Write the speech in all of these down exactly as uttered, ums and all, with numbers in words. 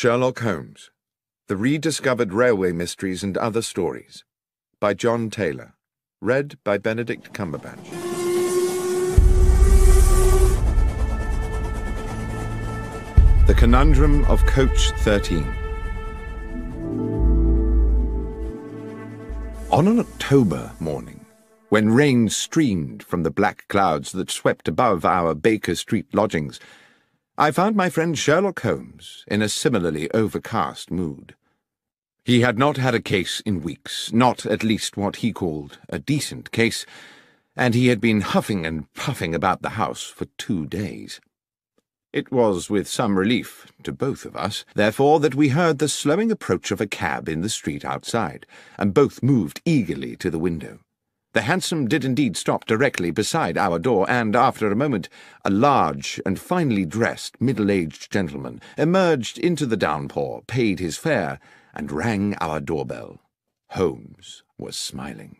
Sherlock Holmes, The Rediscovered Railway Mysteries and Other Stories, by John Taylor, read by Benedict Cumberbatch. The Conundrum of Coach thirteen. On an October morning, when rain streamed from the black clouds that swept above our Baker Street lodgings, I found my friend Sherlock Holmes in a similarly overcast mood. He had not had a case in weeks, not at least what he called a decent case, and he had been huffing and puffing about the house for two days. It was with some relief to both of us, therefore, that we heard the slowing approach of a cab in the street outside, and both moved eagerly to the window. The hansom did indeed stop directly beside our door, and after a moment a large and finely dressed middle-aged gentleman emerged into the downpour, paid his fare, and rang our doorbell. Holmes was smiling.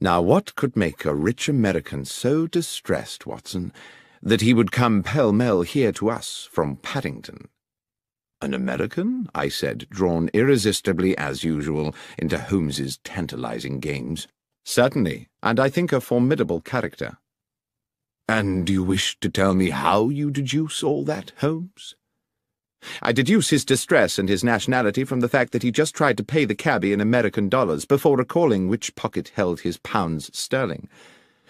Now what could make a rich American so distressed, Watson, that he would come pell-mell here to us from Paddington? An American? I said, drawn irresistibly, as usual, into Holmes's tantalizing games. Certainly, and I think a formidable character. And you wish to tell me how you deduce all that, Holmes? I deduce his distress and his nationality from the fact that he just tried to pay the cabby in American dollars before recalling which pocket held his pounds sterling.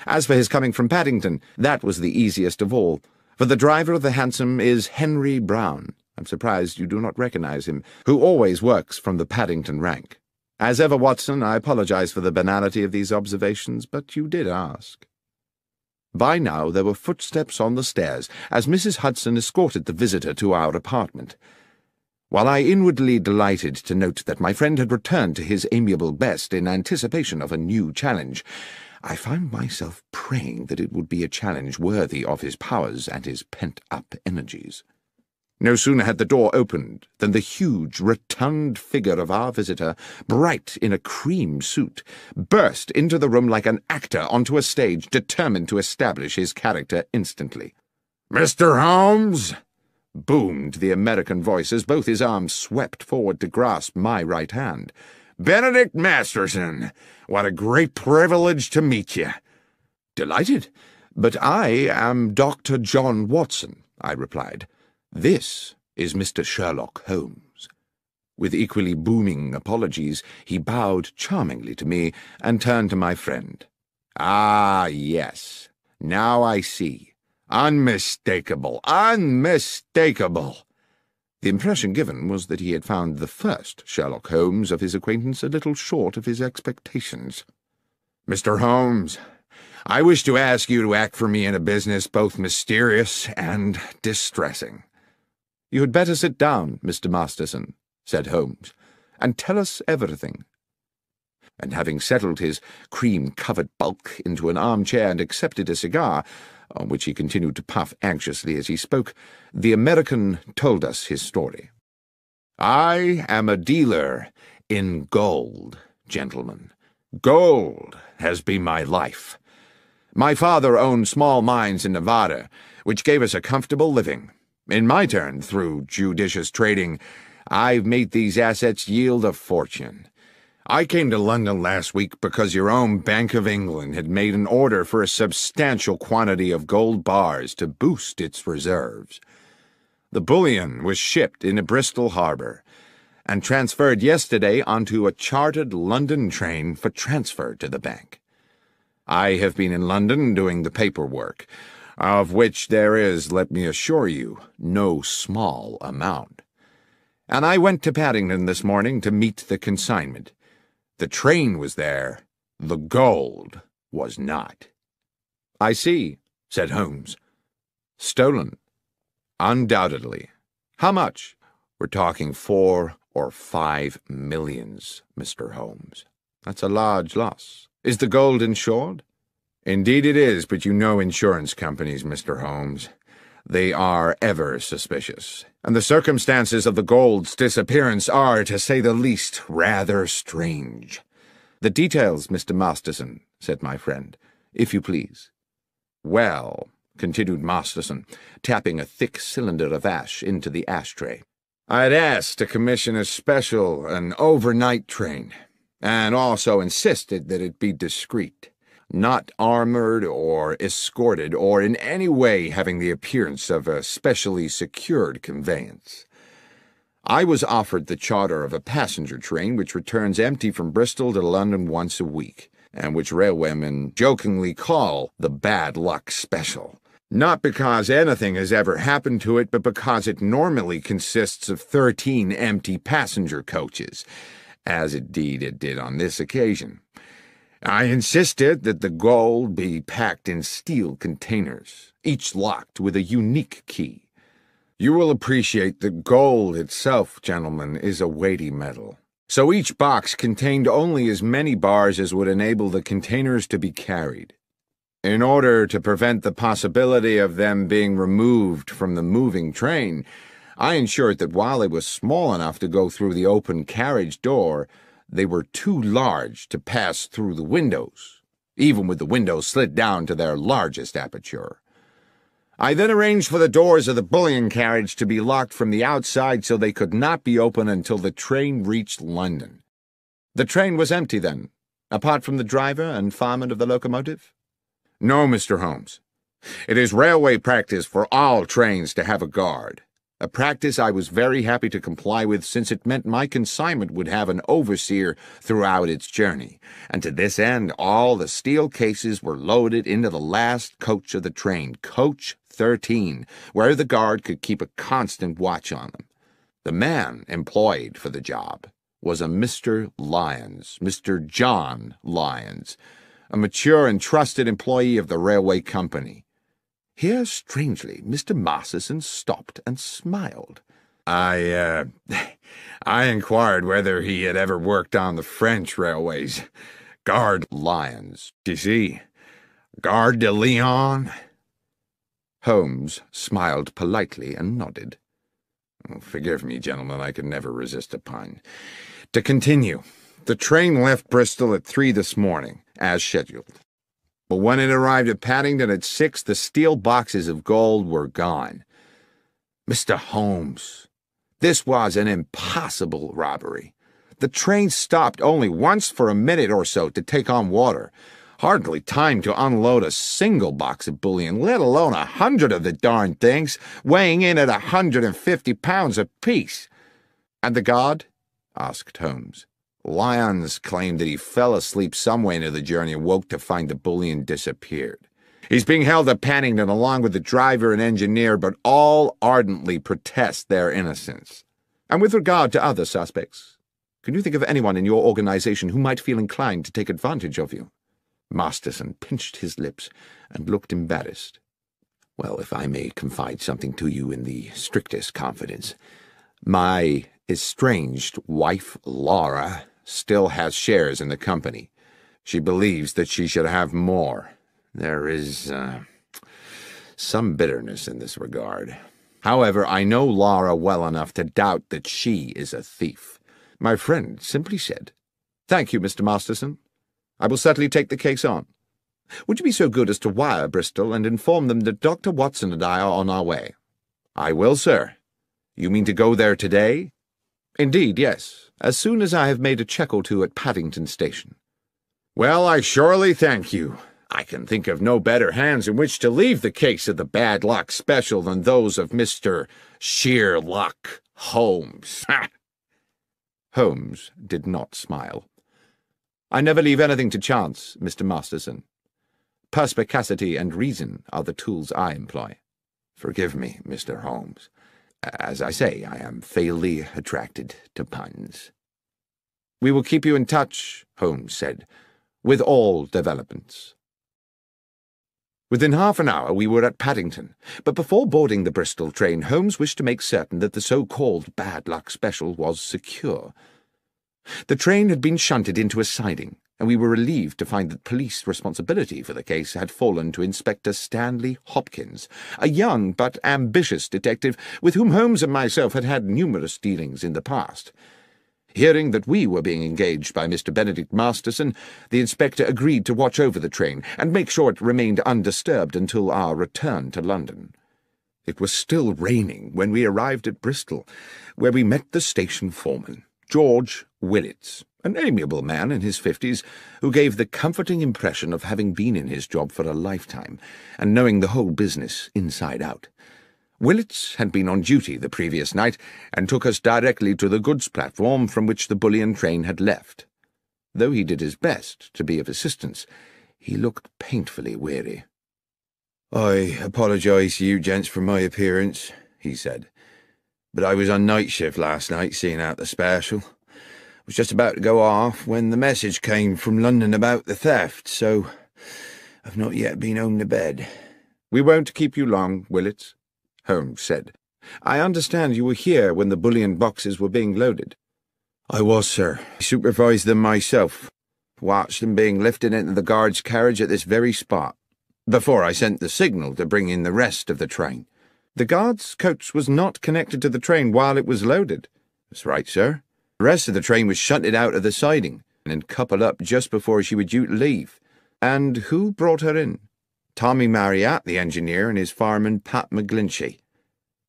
As for his coming from Paddington, that was the easiest of all, for the driver of the hansom is Henry Brown. I'm surprised you do not recognize him, who always works from the Paddington rank. As ever, Watson, I apologize for the banality of these observations, but you did ask. By now there were footsteps on the stairs, as Missus Hudson escorted the visitor to our apartment. While I inwardly delighted to note that my friend had returned to his amiable best in anticipation of a new challenge, I found myself praying that it would be a challenge worthy of his powers and his pent-up energies. No sooner had the door opened than the huge, rotund figure of our visitor, bright in a cream suit, burst into the room like an actor onto a stage, determined to establish his character instantly. "Mister Holmes!" boomed the American voice as both his arms swept forward to grasp my right hand. "Benedict Masterson! What a great privilege to meet you!" "Delighted, but I am Doctor John Watson," I replied. "This is Mister Sherlock Holmes." With equally booming apologies, he bowed charmingly to me and turned to my friend. "Ah, yes. Now I see. Unmistakable. Unmistakable." The impression given was that he had found the first Sherlock Holmes of his acquaintance a little short of his expectations. "Mister Holmes, I wish to ask you to act for me in a business both mysterious and distressing." "You had better sit down, Mister Masterson," said Holmes, "and tell us everything." And having settled his cream-covered bulk into an armchair and accepted a cigar, on which he continued to puff anxiously as he spoke, the American told us his story. "I am a dealer in gold, gentlemen. Gold has been my life. My father owned small mines in Nevada, which gave us a comfortable living. In my turn, through judicious trading, I've made these assets yield a fortune. I came to London last week because your own Bank of England had made an order for a substantial quantity of gold bars to boost its reserves. The bullion was shipped into Bristol Harbour and transferred yesterday onto a chartered London train for transfer to the bank. I have been in London doing the paperwork, of which there is, let me assure you, no small amount. And I went to Paddington this morning to meet the consignment. The train was there. The gold was not." "I see," said Holmes. "Stolen?" "Undoubtedly." "How much?" "We're talking four or five millions, Mister Holmes." "That's a large loss. Is the gold insured?" "Indeed it is, but you know insurance companies, Mister Holmes. They are ever suspicious, and the circumstances of the gold's disappearance are, to say the least, rather strange." "The details, Mister Masterson," said my friend, "if you please." "Well," continued Masterson, tapping a thick cylinder of ash into the ashtray, I had asked to commission a special, an overnight train, and also insisted that it be discreet, not armored or escorted or in any way having the appearance of a specially secured conveyance. I was offered the charter of a passenger train which returns empty from Bristol to London once a week, and which railwaymen jokingly call the Bad Luck Special. Not because anything has ever happened to it, but because it normally consists of thirteen empty passenger coaches, as indeed it did on this occasion. I insisted that the gold be packed in steel containers, each locked with a unique key. You will appreciate that gold itself, gentlemen, is a weighty metal, so each box contained only as many bars as would enable the containers to be carried. In order to prevent the possibility of them being removed from the moving train, I ensured that while they were small enough to go through the open carriage door, they were too large to pass through the windows, even with the windows slid down to their largest aperture. I then arranged for the doors of the bullion carriage to be locked from the outside so they could not be opened until the train reached London. The train was empty then, apart from the driver and fireman of the locomotive. No, Mister Holmes. It is railway practice for all trains to have a guard, a practice I was very happy to comply with since it meant my consignment would have an overseer throughout its journey, and to this end all the steel cases were loaded into the last coach of the train, Coach thirteen, where the guard could keep a constant watch on them. The man employed for the job was a Mister Lyons, Mister John Lyons, a mature and trusted employee of the railway company. Here, strangely, Mister Masterson stopped and smiled. I, uh, I inquired whether he had ever worked on the French railways. Gare de Lyons, d'you see? Gare de Lyon. Holmes smiled politely and nodded. Oh, forgive me, gentlemen, I could never resist a pun. To continue, the train left Bristol at three this morning, as scheduled. But when it arrived at Paddington at six, the steel boxes of gold were gone. Mister Holmes, this was an impossible robbery. The train stopped only once for a minute or so to take on water. Hardly time to unload a single box of bullion, let alone a hundred of the darn things, weighing in at a hundred and fifty pounds apiece. And the guard? Asked Holmes. Lyons claimed that he fell asleep somewhere near the journey and woke to find the bullion disappeared. He's being held at Paddington along with the driver and engineer, but all ardently protest their innocence. And with regard to other suspects, can you think of anyone in your organization who might feel inclined to take advantage of you? Masterson pinched his lips and looked embarrassed. Well, if I may confide something to you in the strictest confidence, my estranged wife, Laura, still has shares in the company. She believes that she should have more. There is uh, some bitterness in this regard. However, I know Laura well enough to doubt that she is a thief. My friend simply said, "Thank you, Mister Masterson. I will certainly take the case on. Would you be so good as to wire Bristol and inform them that Doctor Watson and I are on our way?" "I will, sir. You mean to go there today?" "Indeed, yes. As soon as I have made a check or two at Paddington Station." "Well, I surely thank you. I can think of no better hands in which to leave the case of the Bad Luck Special than those of Mister Sherlock Holmes." Holmes did not smile. "I never leave anything to chance, Mister Masterson. Perspicacity and reason are the tools I employ." "Forgive me, Mister Holmes. As I say, I am fatally attracted to puns." "We will keep you in touch," Holmes said, "with all developments." Within half an hour we were at Paddington, but before boarding the Bristol train, Holmes wished to make certain that the so-called Bad Luck Special was secure. The train had been shunted into a siding, and we were relieved to find that police responsibility for the case had fallen to Inspector Stanley Hopkins, a young but ambitious detective with whom Holmes and myself had had numerous dealings in the past. Hearing that we were being engaged by Mister Benedict Masterson, the inspector agreed to watch over the train and make sure it remained undisturbed until our return to London. It was still raining when we arrived at Bristol, where we met the station foreman, George Willits, an amiable man in his fifties, who gave the comforting impression of having been in his job for a lifetime and knowing the whole business inside out. Willits had been on duty the previous night and took us directly to the goods platform from which the bullion train had left. Though he did his best to be of assistance, he looked painfully weary. "I apologise to you gents for my appearance," he said, "but I was on night shift last night seeing out the special. I was just about to go off when the message came from London about the theft, so I've not yet been home to bed." "We won't keep you long, Willits," Holmes said. "I understand you were here when the bullion boxes were being loaded." "I was, sir. I supervised them myself. Watched them being lifted into the guard's carriage at this very spot, before I sent the signal to bring in the rest of the train." "The guard's coach was not connected to the train while it was loaded." "That's right, sir. The rest of the train was shunted out of the siding and coupled up just before she was due to leave." "And who brought her in?" "Tommy Marriott, the engineer, and his fireman, Pat McGlinchey."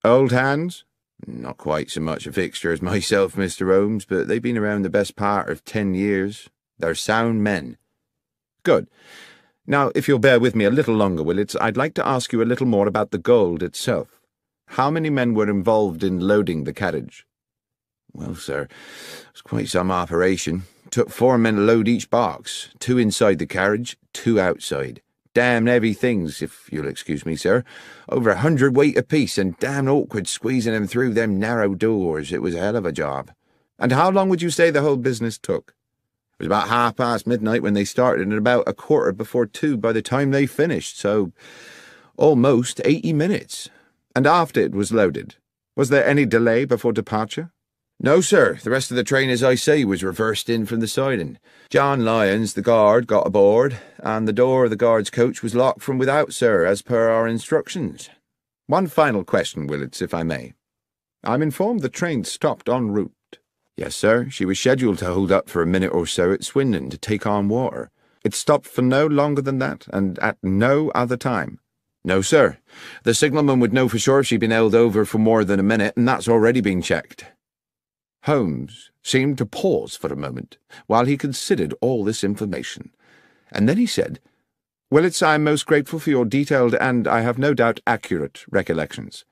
"Old hands?" "Not quite so much a fixture as myself, Mister Holmes, but they've been around the best part of ten years. They're sound men." "Good. Now, if you'll bear with me a little longer, Willits, I'd like to ask you a little more about the gold itself. How many men were involved in loading the carriage?" "Well, sir, it's quite some operation. Took four men to load each box, two inside the carriage, two outside. Damn heavy things, if you'll excuse me, sir. Over a hundred weight apiece, and damn awkward squeezing them through them narrow doors. It was a hell of a job." "And how long would you say the whole business took?" "It was about half past midnight when they started, and about a quarter before two by the time they finished, so almost eighty minutes." "And after it was loaded, was there any delay before departure?" "No, sir. The rest of the train, as I say, was reversed in from the siding. John Lyons, the guard, got aboard, and the door of the guard's coach was locked from without, sir, as per our instructions." "One final question, Willits, if I may. I'm informed the train stopped en route." "Yes, sir. She was scheduled to hold up for a minute or so at Swindon to take on water." "It stopped for no longer than that, and at no other time?" "No, sir. The signalman would know for sure if she'd been held over for more than a minute, and that's already been checked." Holmes seemed to pause for a moment while he considered all this information, and then he said, "Willits, I am most grateful for your detailed and, I have no doubt, accurate recollections.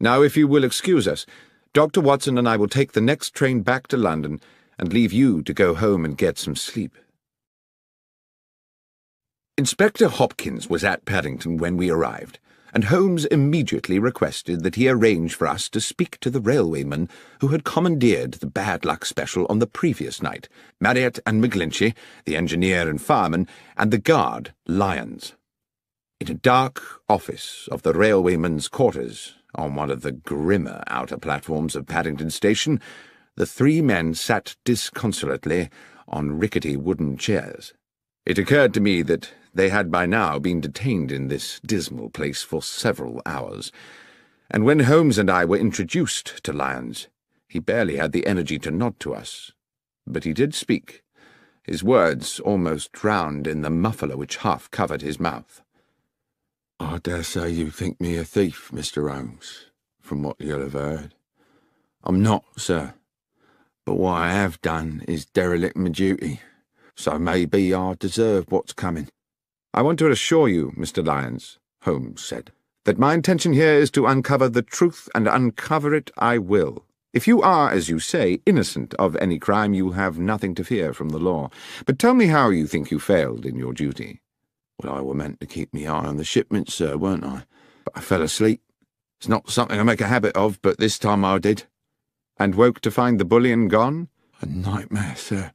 Now, if you will excuse us, Doctor Watson and I will take the next train back to London and leave you to go home and get some sleep." Inspector Hopkins was at Paddington when we arrived, and Holmes immediately requested that he arrange for us to speak to the railwayman who had commandeered the bad luck special on the previous night, Marriott and McGlinchey, the engineer and fireman, and the guard, Lyons. In a dark office of the railwayman's quarters, on one of the grimmer outer platforms of Paddington Station, the three men sat disconsolately on rickety wooden chairs. It occurred to me that they had by now been detained in this dismal place for several hours, and when Holmes and I were introduced to Lyons, he barely had the energy to nod to us. But he did speak, his words almost drowned in the muffler which half covered his mouth. "I dare say you think me a thief, Mister Holmes, from what you'll have heard. I'm not, sir, but what I have done is derelict my duty, so maybe I deserve what's coming." "I want to assure you, Mister Lyons," Holmes said, "that my intention here is to uncover the truth, and uncover it I will. If you are, as you say, innocent of any crime, you have nothing to fear from the law. But tell me how you think you failed in your duty." "Well, I were meant to keep my eye on the shipment, sir, weren't I? But I fell asleep. It's not something I make a habit of, but this time I did." "And woke to find the bullion gone?" "A nightmare, sir.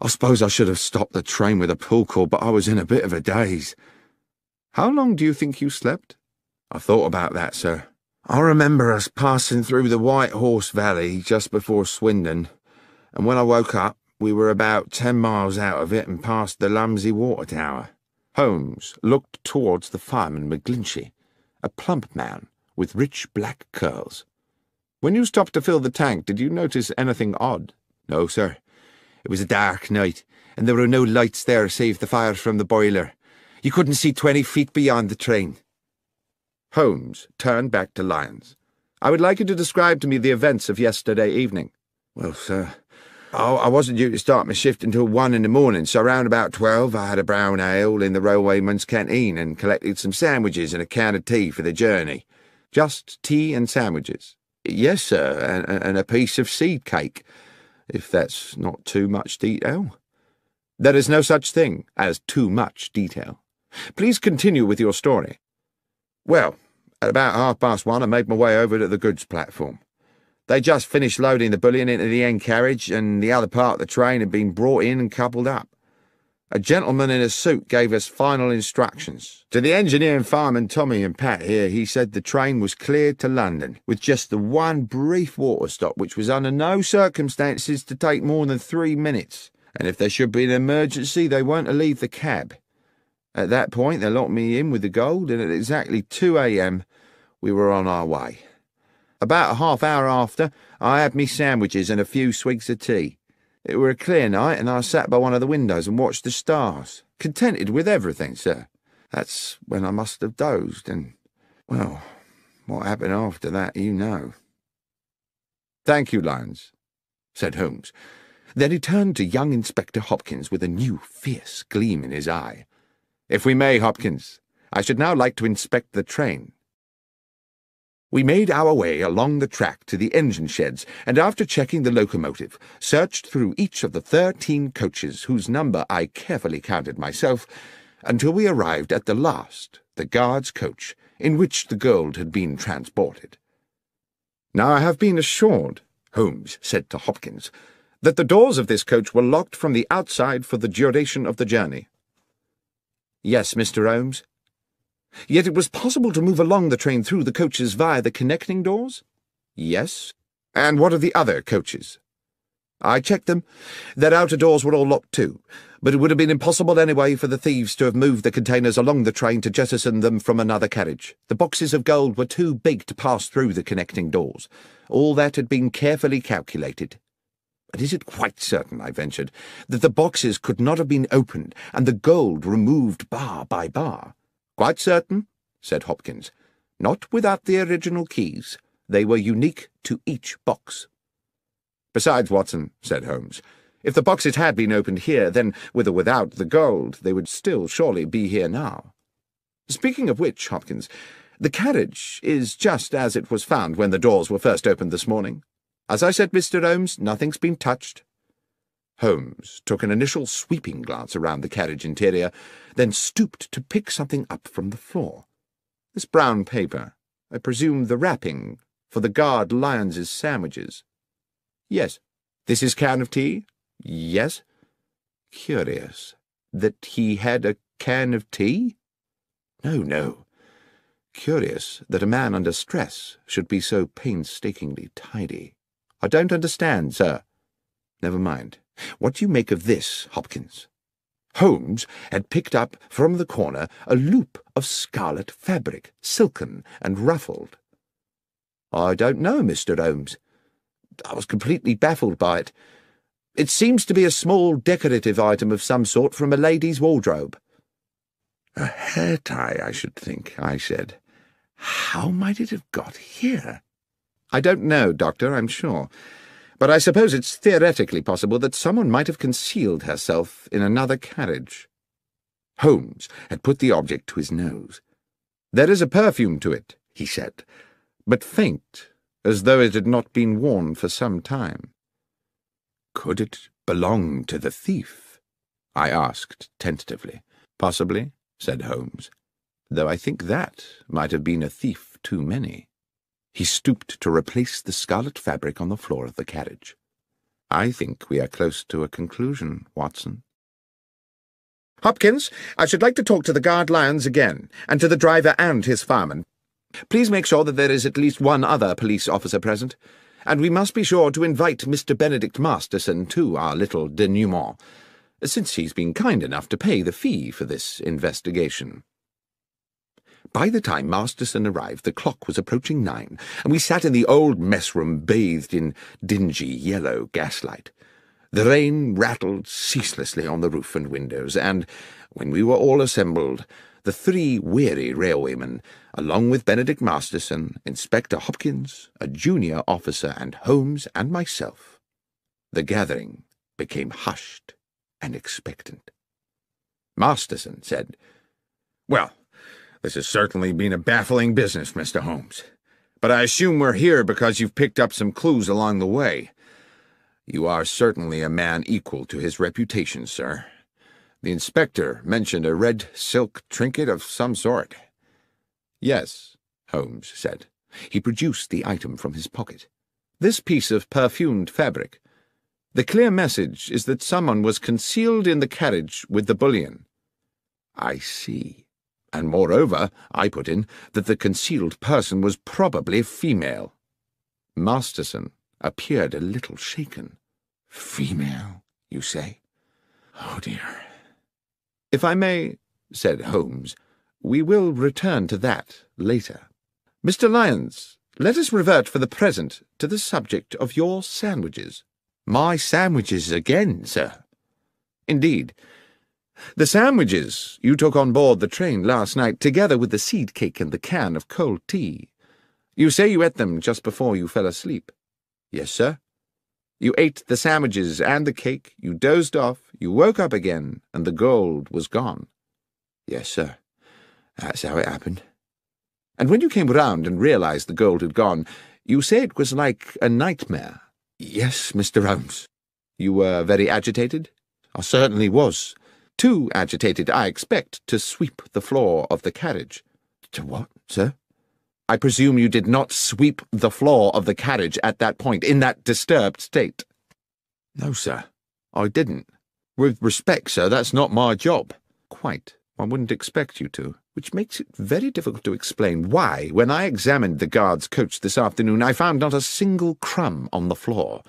I suppose I should have stopped the train with a pull call, but I was in a bit of a daze." "How long do you think you slept?" "I thought about that, sir. I remember us passing through the White Horse Valley just before Swindon, and when I woke up, we were about ten miles out of it and past the Lumsy water tower." Holmes looked towards the fireman McGlinchey, a plump man with rich black curls. "When you stopped to fill the tank, did you notice anything odd?" "No, sir. It was a dark night, and there were no lights there save the fire from the boiler. You couldn't see twenty feet beyond the train." Holmes turned back to Lyons. "I would like you to describe to me the events of yesterday evening." "Well, sir, I, I wasn't due to start my shift until one in the morning, so round about twelve I had a brown ale in the railwayman's canteen and collected some sandwiches and a can of tea for the journey." "Just tea and sandwiches?" "Yes, sir, and, and a piece of seed cake, if that's not too much detail." "There is no such thing as too much detail. Please continue with your story." "Well, at about half past one I made my way over to the goods platform. They just finished loading the bullion into the end carriage, and the other part of the train had been brought in and coupled up. A gentleman in a suit gave us final instructions. To the engineer and fireman Tommy and Pat here, he said the train was cleared to London, with just the one brief water stop, which was under no circumstances to take more than three minutes, and if there should be an emergency, they weren't to leave the cab. At that point, they locked me in with the gold, and at exactly two a m we were on our way. About a half hour after, I had me sandwiches and a few swigs of tea. It were a clear night, and I sat by one of the windows and watched the stars, contented with everything, sir. That's when I must have dozed, and, well, what happened after that, you know." "Thank you, Lyons," said Holmes. Then he turned to young Inspector Hopkins with a new fierce gleam in his eye. "If we may, Hopkins, I should now like to inspect the train." We made our way along the track to the engine sheds, and after checking the locomotive, searched through each of the thirteen coaches, whose number I carefully counted myself, until we arrived at the last, the guard's coach, in which the gold had been transported. "Now I have been assured," Holmes said to Hopkins, "that the doors of this coach were locked from the outside for the duration of the journey." "Yes, Mister Holmes." "Yet it was possible to move along the train through the coaches via the connecting doors?" "Yes." "And what of the other coaches?" "I checked them. Their outer doors were all locked too, but it would have been impossible anyway for the thieves to have moved the containers along the train to jettison them from another carriage. The boxes of gold were too big to pass through the connecting doors. All that had been carefully calculated." "But is it quite certain," I ventured, "that the boxes could not have been opened and the gold removed bar by bar?" "Quite certain," said Hopkins. "Not without the original keys. They were unique to each box." "Besides, Watson," said Holmes, "if the boxes had been opened here, then, with or without the gold, they would still surely be here now. Speaking of which, Hopkins, the carriage is just as it was found when the doors were first opened this morning. As I said, Mister Holmes, nothing's been touched." Holmes took an initial sweeping glance around the carriage interior, then stooped to pick something up from the floor. This brown paper, I presume the wrapping for the guard Lyons's sandwiches. "Yes." "This is can of tea?" "Yes." Curious that he had a can of tea? No, no. Curious that a man under stress should be so painstakingly tidy. "I don't understand, sir." "Never mind. What do you make of this, Hopkins?" Holmes had picked up from the corner a loop of scarlet fabric, silken and ruffled. "I don't know, Mister Holmes. I was completely baffled by it. It seems to be a small decorative item of some sort from a lady's wardrobe." "A hair tie, I should think," I said. "How might it have got here?" "I don't know, Doctor, I'm sure. But I suppose it's theoretically possible that someone might have concealed herself in another carriage." Holmes had put the object to his nose. "There is a perfume to it," he said, "but faint, as though it had not been worn for some time." "Could it belong to the thief?" I asked tentatively. "Possibly," said Holmes, "though I think that might have been a thief too many." He stooped to replace the scarlet fabric on the floor of the carriage. "I think we are close to a conclusion, Watson." "Hopkins, I should like to talk to the guard Lyons again, and to the driver and his fireman. Please make sure that there is at least one other police officer present, and we must be sure to invite Mister Benedict Masterson to our little denouement, since he's been kind enough to pay the fee for this investigation." By the time Masterson arrived, the clock was approaching nine, and we sat in the old mess-room bathed in dingy yellow gaslight. The rain rattled ceaselessly on the roof and windows, and, when we were all assembled, the three weary railwaymen, along with Benedict Masterson, Inspector Hopkins, a junior officer, and Holmes and myself. The gathering became hushed and expectant. Masterson said, "Well, this has certainly been a baffling business, Mister Holmes. But I assume we're here because you've picked up some clues along the way. You are certainly a man equal to his reputation, sir. The inspector mentioned a red silk trinket of some sort." "Yes," Holmes said. He produced the item from his pocket. "This piece of perfumed fabric. The clear message is that someone was concealed in the carriage with the bullion." "I see. And moreover," I put in, "that the concealed person was probably female." Masterson appeared a little shaken. "Female, you say? Oh, dear." "If I may," said Holmes, "we will return to that later. Mister Lyons, let us revert for the present to the subject of your sandwiches." "My sandwiches again, sir?" "Indeed. The sandwiches you took on board the train last night, together with the seed cake and the can of cold tea. You say you ate them just before you fell asleep." "Yes, sir." "You ate the sandwiches and the cake, you dozed off, you woke up again, and the gold was gone." "Yes, sir. That's how it happened." "And when you came round and realized the gold had gone, you say it was like a nightmare." "Yes, Mister Holmes." "You were very agitated?" "I certainly was. Too agitated, I expect, to sweep the floor of the carriage." "To what, sir?" "I presume you did not sweep the floor of the carriage at that point, in that disturbed state?" "No, sir, I didn't. With respect, sir, that's not my job." "Quite. One wouldn't expect you to, which makes it very difficult to explain why, when I examined the guard's coach this afternoon, I found not a single crumb on the floor.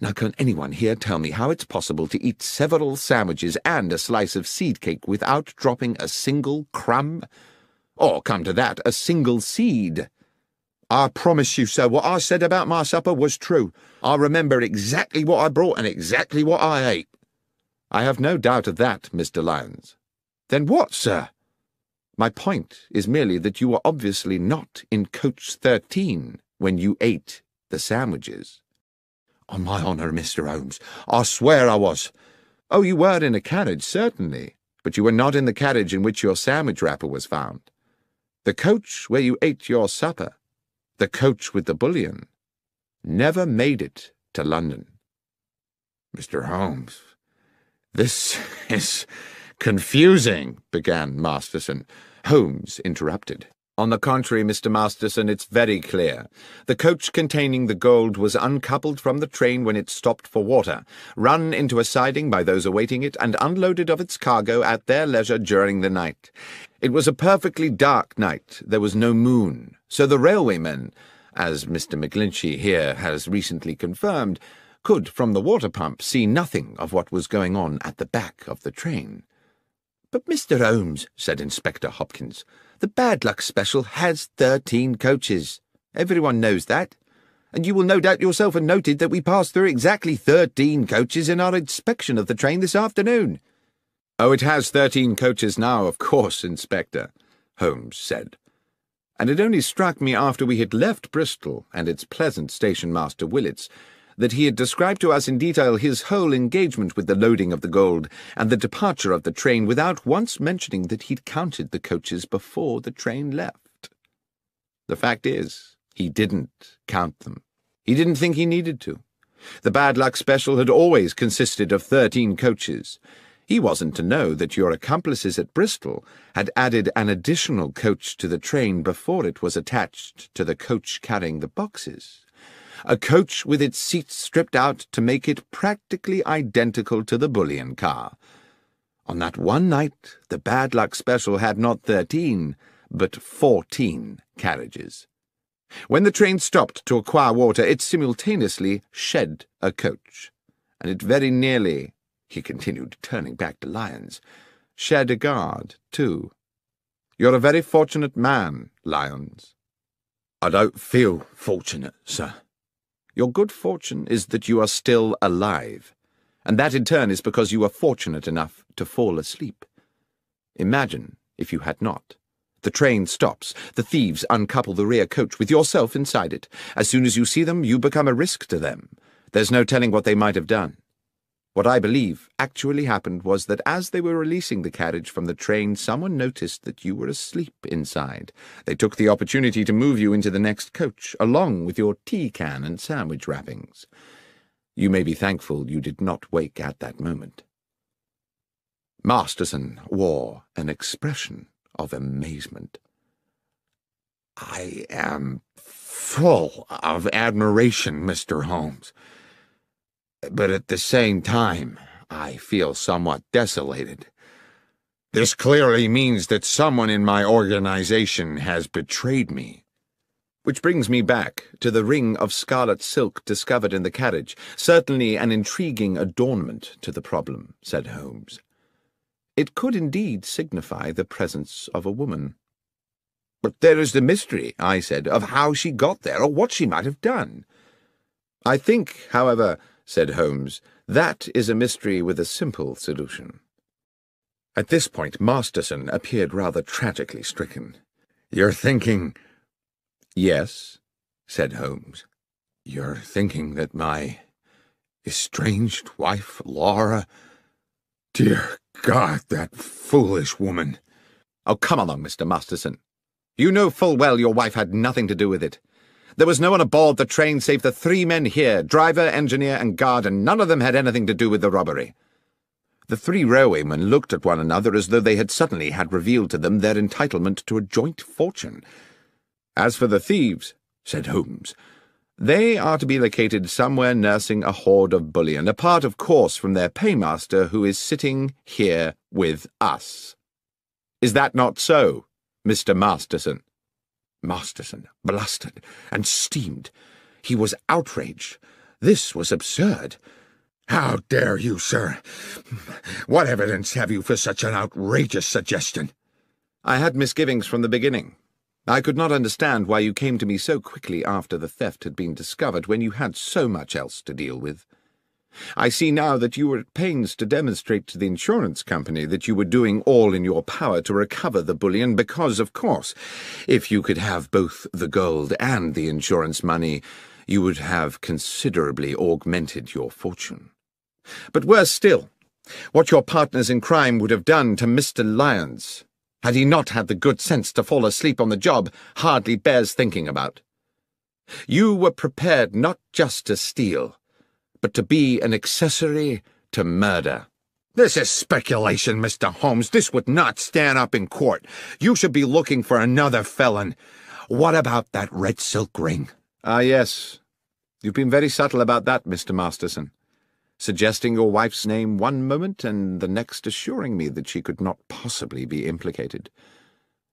Now, can anyone here tell me how it's possible to eat several sandwiches and a slice of seed cake without dropping a single crumb? Or, come to that, a single seed?" "I promise you, sir, what I said about my supper was true. I remember exactly what I brought and exactly what I ate." "I have no doubt of that, Mister Lyons." "Then what, sir?" "My point is merely that you were obviously not in Coach thirteen when you ate the sandwiches." "On my honour, Mister Holmes, I swear I was." "Oh, you were in a carriage, certainly, but you were not in the carriage in which your sandwich wrapper was found. The coach where you ate your supper, the coach with the bullion, never made it to London." "Mister Holmes, this is confusing," began Masterson. Holmes interrupted. "On the contrary, Mister Masterson, it's very clear. The coach containing the gold was uncoupled from the train when it stopped for water, run into a siding by those awaiting it, and unloaded of its cargo at their leisure during the night. It was a perfectly dark night. There was no moon. So the railwaymen, as Mister McGlinchey here has recently confirmed, could, from the water pump, see nothing of what was going on at the back of the train." "But, Mister Holmes," said Inspector Hopkins, "the Bad Luck Special has thirteen coaches. Everyone knows that. And you will no doubt yourself have noted that we passed through exactly thirteen coaches in our inspection of the train this afternoon." "Oh, it has thirteen coaches now, of course, Inspector," Holmes said. "And it only struck me after we had left Bristol and its pleasant station master Willits, that he had described to us in detail his whole engagement with the loading of the gold and the departure of the train without once mentioning that he'd counted the coaches before the train left. The fact is, he didn't count them. He didn't think he needed to. The Bad Luck Special had always consisted of thirteen coaches. He wasn't to know that your accomplices at Bristol had added an additional coach to the train before it was attached to the coach carrying the boxes. A coach with its seats stripped out to make it practically identical to the bullion car. On that one night, the Bad Luck Special had not thirteen, but fourteen carriages. When the train stopped to acquire water, it simultaneously shed a coach. And it very nearly," he continued, turning back to Lyons, "shed a guard, too. You're a very fortunate man, Lyons." "I don't feel fortunate, sir." "Your good fortune is that you are still alive, and that in turn is because you were fortunate enough to fall asleep. Imagine if you had not. The train stops. The thieves uncouple the rear coach with yourself inside it. As soon as you see them, you become a risk to them. There's no telling what they might have done. What I believe actually happened was that as they were releasing the carriage from the train, someone noticed that you were asleep inside. They took the opportunity to move you into the next coach, along with your tea can and sandwich wrappings. You may be thankful you did not wake at that moment." Masterson wore an expression of amazement. "I am full of admiration, Mister Holmes, but at the same time I feel somewhat desolated. This clearly means that someone in my organization has betrayed me." Which brings me back to the ring of scarlet silk discovered in the carriage, certainly an intriguing adornment to the problem, said Holmes. It could indeed signify the presence of a woman. "But there is the mystery," I said, "of how she got there or what she might have done." "I think, however," said Holmes, "that is a mystery with a simple solution." At this point Masterson appeared rather tragically stricken. "You're thinking—" "Yes," said Holmes. "You're thinking that my estranged wife, Laura— dear God, that foolish woman—" "Oh, come along, Mister Masterson. You know full well your wife had nothing to do with it. There was no one aboard the train save the three men here, driver, engineer, and guard, and none of them had anything to do with the robbery." The three railwaymen looked at one another as though they had suddenly had revealed to them their entitlement to a joint fortune. "As for the thieves," said Holmes, "they are to be located somewhere nursing a hoard of bullion, apart, of course, from their paymaster, who is sitting here with us. Is that not so, Mister Masterson?" Masterson blustered and steamed. He was outraged. This was absurd. "How dare you, sir? What evidence have you for such an outrageous suggestion?" "I had misgivings from the beginning. I could not understand why you came to me so quickly after the theft had been discovered, when you had so much else to deal with. I see now that you were at pains to demonstrate to the insurance company that you were doing all in your power to recover the bullion, because, of course, if you could have both the gold and the insurance money, you would have considerably augmented your fortune. But worse still, what your partners in crime would have done to Mister Lyons, had he not had the good sense to fall asleep on the job, hardly bears thinking about. You were prepared not just to steal, but to be an accessory to murder." "This is speculation, Mister Holmes. This would not stand up in court. You should be looking for another felon. What about that red silk ring?" "Ah, yes. You've been very subtle about that, Mister Masterson. Suggesting your wife's name one moment, and the next assuring me that she could not possibly be implicated.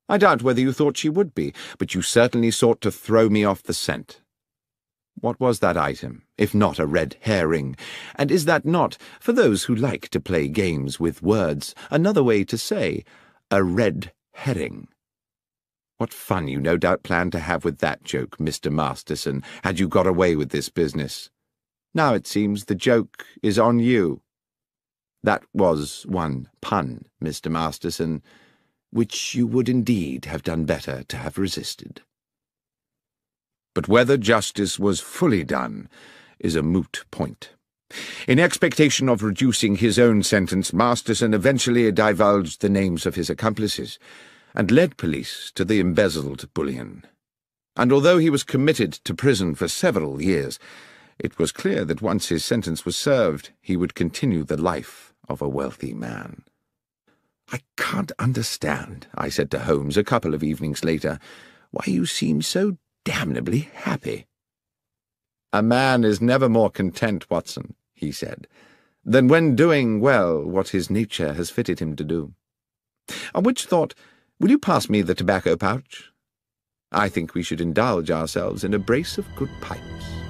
I doubt whether you thought she would be, but you certainly sought to throw me off the scent. What was that item, if not a red herring? And is that not, for those who like to play games with words, another way to say a red herring? What fun you no doubt planned to have with that joke, Mister Masterson, had you got away with this business. Now it seems the joke is on you. That was one pun, Mister Masterson, which you would indeed have done better to have resisted." But whether justice was fully done is a moot point. In expectation of reducing his own sentence, Masterson eventually divulged the names of his accomplices and led police to the embezzled bullion. And although he was committed to prison for several years, it was clear that once his sentence was served, he would continue the life of a wealthy man. "I can't understand," I said to Holmes a couple of evenings later, "why you seem so damnably happy." "A man is never more content, Watson," he said, "than when doing well what his nature has fitted him to do. On which thought, will you pass me the tobacco pouch? I think we should indulge ourselves in a brace of good pipes."